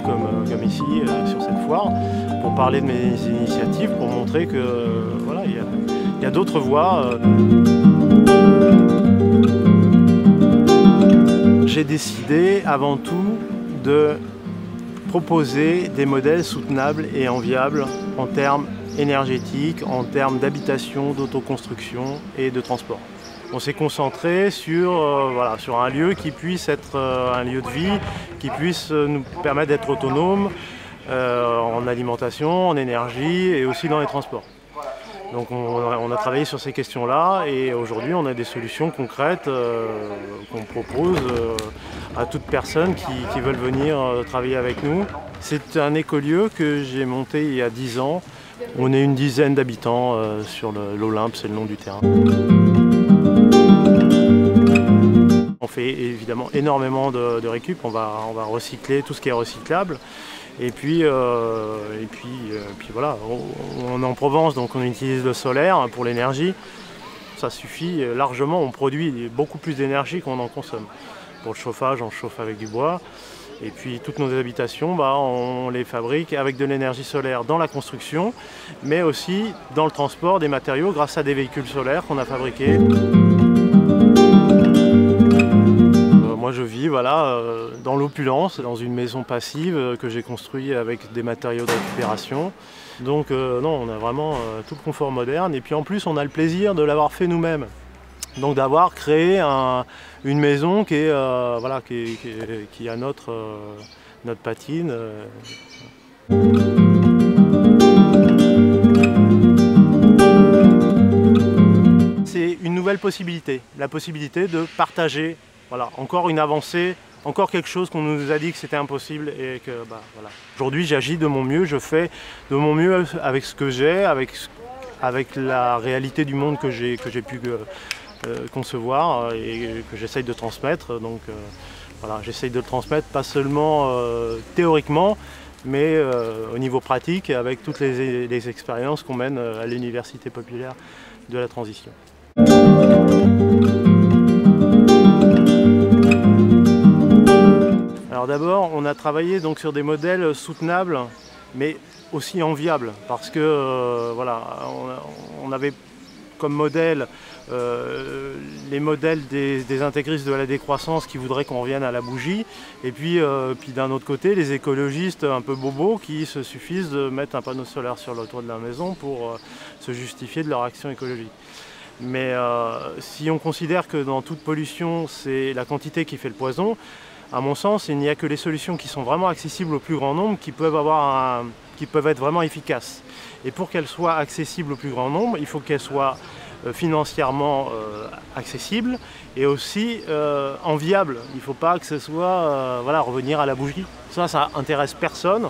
événements comme ici, sur cette foire, pour parler de mes initiatives, pour montrer que voilà, il y a d'autres voies. J'ai décidé avant tout de proposer des modèles soutenables et enviables en termes énergétiques, en termes d'habitation, d'autoconstruction et de transport. On s'est concentré sur un lieu qui puisse être un lieu de vie, qui puisse nous permettre d'être autonomes en alimentation, en énergie et aussi dans les transports. Donc on a travaillé sur ces questions-là et aujourd'hui on a des solutions concrètes qu'on propose à toute personne qui veulent venir travailler avec nous. C'est un écolieu que j'ai monté il y a 10 ans. On est une dizaine d'habitants sur l'Olympe, c'est le nom du terrain. On fait évidemment énormément de récup, on va recycler tout ce qui est recyclable. Et puis voilà, on est en Provence, donc on utilise le solaire pour l'énergie. Ça suffit largement, on produit beaucoup plus d'énergie qu'on en consomme. Pour le chauffage, on chauffe avec du bois. Et puis toutes nos habitations, on les fabrique avec de l'énergie solaire dans la construction, mais aussi dans le transport des matériaux grâce à des véhicules solaires qu'on a fabriqués. Moi je vis dans l'opulence, dans une maison passive que j'ai construite avec des matériaux de récupération. Donc non, on a vraiment tout le confort moderne et puis en plus on a le plaisir de l'avoir fait nous-mêmes. Donc d'avoir créé une maison qui a notre patine. C'est une nouvelle possibilité, la possibilité de partager. Voilà, encore une avancée, encore quelque chose qu'on nous a dit que c'était impossible et que voilà. Aujourd'hui j'agis de mon mieux, je fais de mon mieux avec ce que j'ai, avec la réalité du monde que j'ai pu concevoir et que j'essaye de transmettre. Donc voilà, j'essaye de le transmettre pas seulement théoriquement, mais au niveau pratique avec toutes les expériences qu'on mène à l'université populaire de la transition. Alors d'abord, on a travaillé donc sur des modèles soutenables, mais aussi enviables, parce que on avait comme modèle les modèles des intégristes de la décroissance qui voudraient qu'on revienne à la bougie, et puis d'un autre côté, les écologistes un peu bobos qui se suffisent de mettre un panneau solaire sur le toit de la maison pour se justifier de leur action écologique. Mais si on considère que dans toute pollution, c'est la quantité qui fait le poison, à mon sens, il n'y a que les solutions qui sont vraiment accessibles au plus grand nombre qui peuvent être vraiment efficaces. Et pour qu'elles soient accessibles au plus grand nombre, il faut qu'elles soient financièrement accessibles et aussi enviables. Il ne faut pas que ce soit revenir à la bougie. Ça intéresse personne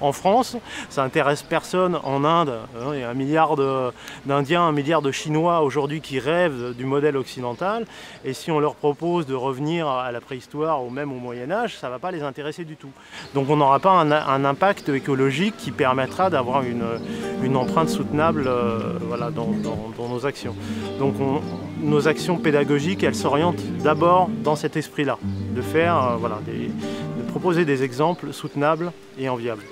en France, ça intéresse personne en Inde. Il y a 1 milliard d'Indiens, 1 milliard de Chinois aujourd'hui qui rêvent du modèle occidental. Et si on leur propose de revenir à la préhistoire ou même au Moyen-Âge, ça ne va pas les intéresser du tout. Donc on n'aura pas un impact écologique qui permettra d'avoir une empreinte soutenable dans nos actions. Donc nos actions pédagogiques, elles s'orientent d'abord dans cet esprit-là, de proposer des exemples soutenables et enviables.